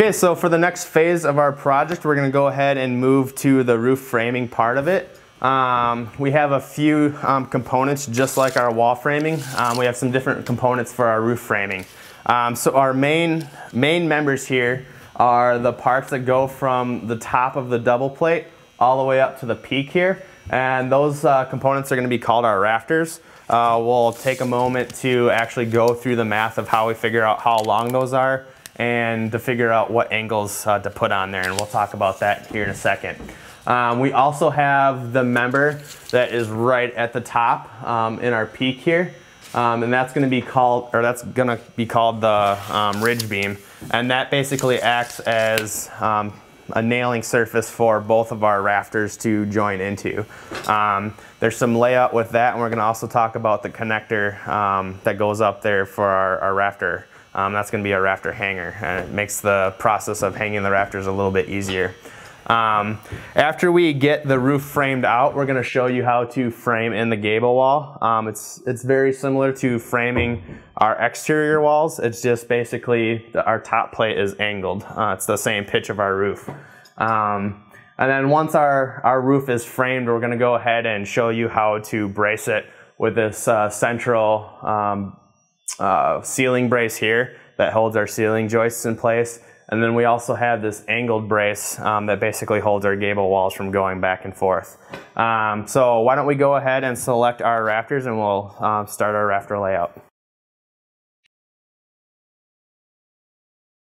Okay, so for the next phase of our project, we're gonna go ahead and move to the roof framing part of it. We have a few components just like our wall framing. We have some different components for our roof framing. So our main members here are the parts that go from the top of the double plate all the way up to the peak here. And those components are going to be called our rafters. We'll take a moment to actually go through the math of how we figure out how long those are and to figure out what angles to put on there. And we'll talk about that here in a second. We also have the member that is right at the top in our peak here. And that's going to be called, the ridge beam, and that basically acts as a nailing surface for both of our rafters to join into. There's some layout with that, and we're going to also talk about the connector that goes up there for our rafter. That's going to be a rafter hanger, and it makes the process of hanging the rafters a little bit easier. After we get the roof framed out, we're going to show you how to frame in the gable wall. It's very similar to framing our exterior walls. It's just basically our top plate is angled. It's the same pitch of our roof. And then once our roof is framed, we're going to go ahead and show you how to brace it with this central ceiling brace here that holds our ceiling joists in place. And then we also have this angled brace that basically holds our gable walls from going back and forth. So why don't we go ahead and select our rafters, and we'll start our rafter layout.